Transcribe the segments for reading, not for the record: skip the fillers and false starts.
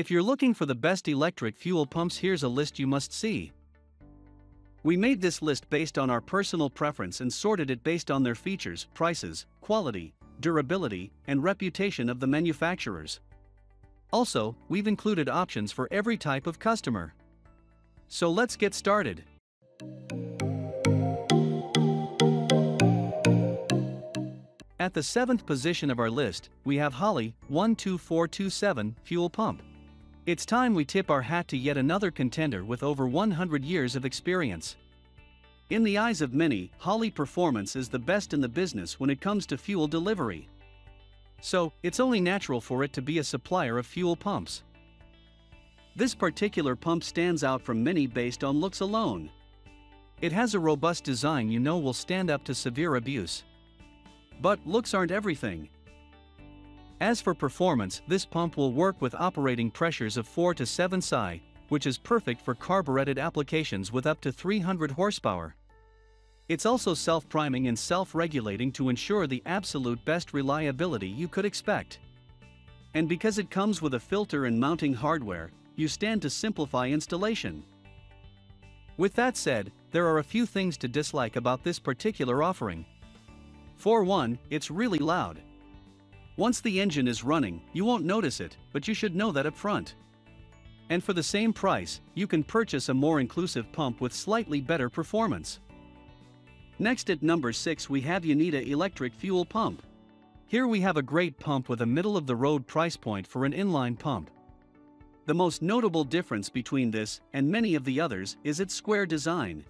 If you're looking for the best electric fuel pumps, here's a list you must see. We made this list based on our personal preference and sorted it based on their features, prices, quality, durability, and reputation of the manufacturers. Also, we've included options for every type of customer. So let's get started. At the 7th position of our list, we have Holley 12427 fuel pump. It's time we tip our hat to yet another contender with over 100 years of experience. In the eyes of many, Holley Performance is the best in the business when it comes to fuel delivery. So, it's only natural for it to be a supplier of fuel pumps. This particular pump stands out from many based on looks alone. It has a robust design you know will stand up to severe abuse. But looks aren't everything. As for performance, this pump will work with operating pressures of 4 to 7 psi, which is perfect for carbureted applications with up to 300 horsepower. It's also self-priming and self-regulating to ensure the absolute best reliability you could expect. And because it comes with a filter and mounting hardware, you stand to simplify installation. With that said, there are a few things to dislike about this particular offering. For one, it's really loud. Once the engine is running, you won't notice it, but you should know that up front. And for the same price, you can purchase a more inclusive pump with slightly better performance. Next at number 6 we have Yoneda electric fuel pump. Here we have a great pump with a middle-of-the-road price point for an inline pump. The most notable difference between this and many of the others is its square design.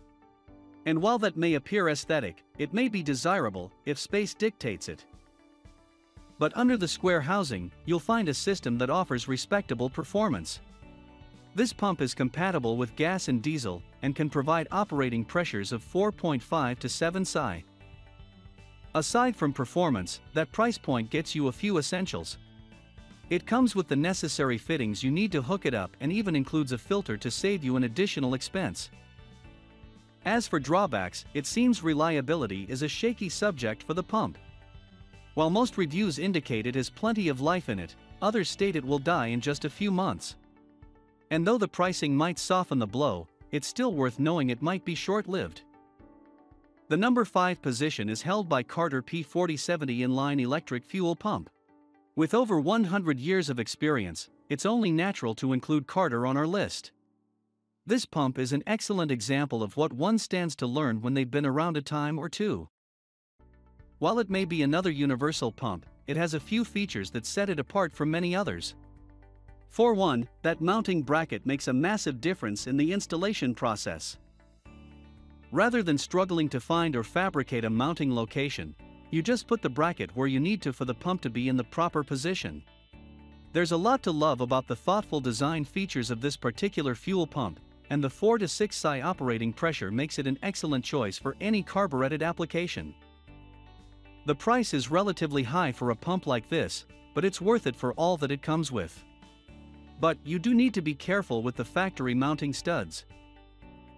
And while that may appear aesthetic, it may be desirable if space dictates it. But under the square housing, you'll find a system that offers respectable performance. This pump is compatible with gas and diesel and can provide operating pressures of 4.5 to 7 psi. Aside from performance, that price point gets you a few essentials. It comes with the necessary fittings you need to hook it up and even includes a filter to save you an additional expense. As for drawbacks, it seems reliability is a shaky subject for the pump. While most reviews indicate it has plenty of life in it, others state it will die in just a few months. And though the pricing might soften the blow, it's still worth knowing it might be short-lived. The number 5 position is held by Carter P4070 inline electric fuel pump. With over 100 years of experience, it's only natural to include Carter on our list. This pump is an excellent example of what one stands to learn when they've been around a time or two. While it may be another universal pump, it has a few features that set it apart from many others. For one, that mounting bracket makes a massive difference in the installation process. Rather than struggling to find or fabricate a mounting location, you just put the bracket where you need to for the pump to be in the proper position. There's a lot to love about the thoughtful design features of this particular fuel pump, and the 4 to 6 psi operating pressure makes it an excellent choice for any carbureted application. The price is relatively high for a pump like this, but it's worth it for all that it comes with. But you do need to be careful with the factory mounting studs.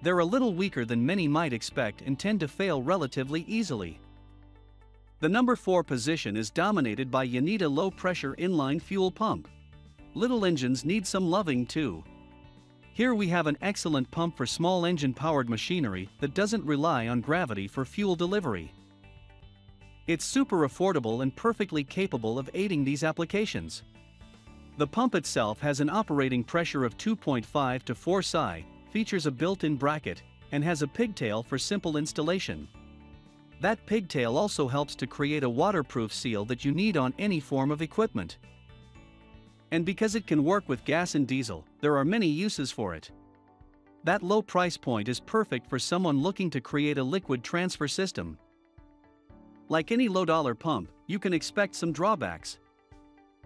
They're a little weaker than many might expect and tend to fail relatively easily. The number 4 position is dominated by Yoneda low pressure inline fuel pump. Little engines need some loving too. Here we have an excellent pump for small engine-powered machinery that doesn't rely on gravity for fuel delivery. It's super affordable and perfectly capable of aiding these applications. The pump itself has an operating pressure of 2.5 to 4 psi, features a built-in bracket, and has a pigtail for simple installation. That pigtail also helps to create a waterproof seal that you need on any form of equipment. And because it can work with gas and diesel, there are many uses for it. That low price point is perfect for someone looking to create a liquid transfer system. Like any low-dollar pump, you can expect some drawbacks.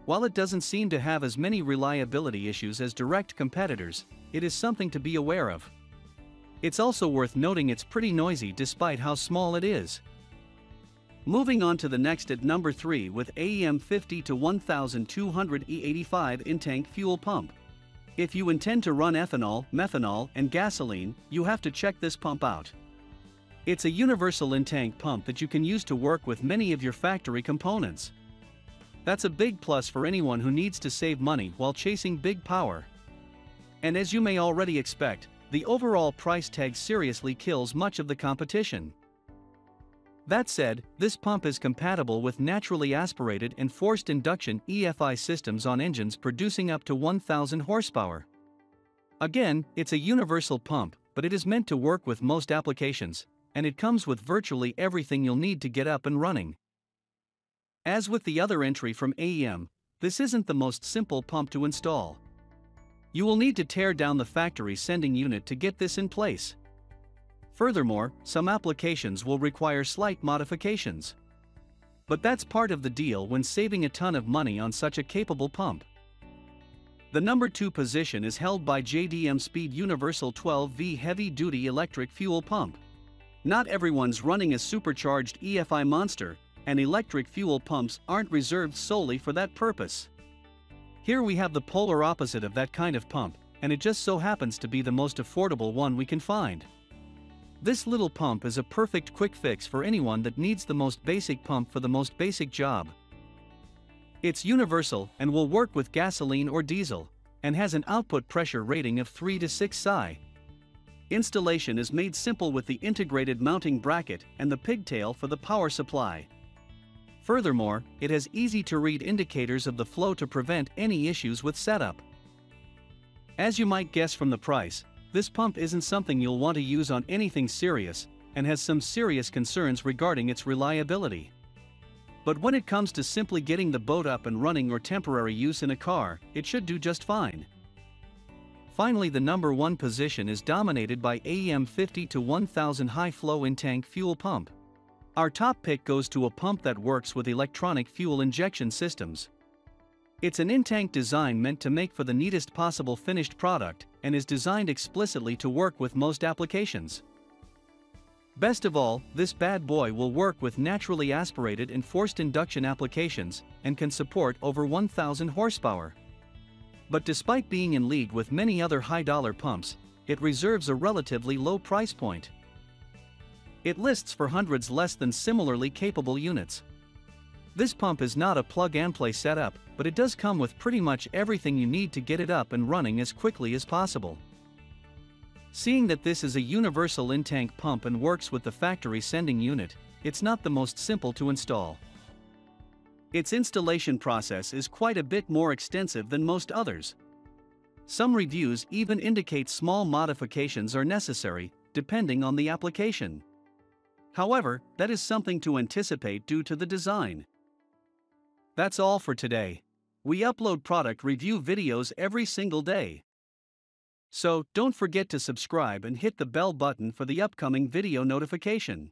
While it doesn't seem to have as many reliability issues as direct competitors, it is something to be aware of. It's also worth noting it's pretty noisy despite how small it is. Moving on to the next at number 3 with AEM 50-1200 E85 in-tank fuel pump. If you intend to run ethanol, methanol, and gasoline, you have to check this pump out. It's a universal in-tank pump that you can use to work with many of your factory components. That's a big plus for anyone who needs to save money while chasing big power. And as you may already expect, the overall price tag seriously kills much of the competition. That said, this pump is compatible with naturally aspirated and forced induction EFI systems on engines producing up to 1,000 horsepower. Again, it's a universal pump, but it is meant to work with most applications, and it comes with virtually everything you'll need to get up and running. As with the other entry from AEM, this isn't the most simple pump to install. You will need to tear down the factory sending unit to get this in place. Furthermore, some applications will require slight modifications. But that's part of the deal when saving a ton of money on such a capable pump. The number 2 position is held by JDM Speed Universal 12V Heavy Duty Electric Fuel Pump. Not everyone's running a supercharged EFI monster, and electric fuel pumps aren't reserved solely for that purpose. Here we have the polar opposite of that kind of pump, and it just so happens to be the most affordable one we can find. This little pump is a perfect quick fix for anyone that needs the most basic pump for the most basic job. It's universal and will work with gasoline or diesel, and has an output pressure rating of 3 to 6 psi. Installation is made simple with the integrated mounting bracket and the pigtail for the power supply. Furthermore, it has easy-to-read indicators of the flow to prevent any issues with setup. As you might guess from the price, this pump isn't something you'll want to use on anything serious, and has some serious concerns regarding its reliability. But when it comes to simply getting the boat up and running or temporary use in a car, it should do just fine. Finally, the number 1 position is dominated by AEM 50-1000 High Flow In-Tank Fuel Pump. Our top pick goes to a pump that works with electronic fuel injection systems. It's an in-tank design meant to make for the neatest possible finished product, and is designed explicitly to work with most applications. Best of all, this bad boy will work with naturally aspirated and forced induction applications, and can support over 1,000 horsepower. But despite being in league with many other high-dollar pumps, it reserves a relatively low price point. It lists for hundreds less than similarly capable units. This pump is not a plug-and-play setup, but it does come with pretty much everything you need to get it up and running as quickly as possible. Seeing that this is a universal in-tank pump and works with the factory sending unit, it's not the most simple to install. Its installation process is quite a bit more extensive than most others. Some reviews even indicate small modifications are necessary, depending on the application. However, that is something to anticipate due to the design. That's all for today. We upload product review videos every single day. So, don't forget to subscribe and hit the bell button for the upcoming video notification.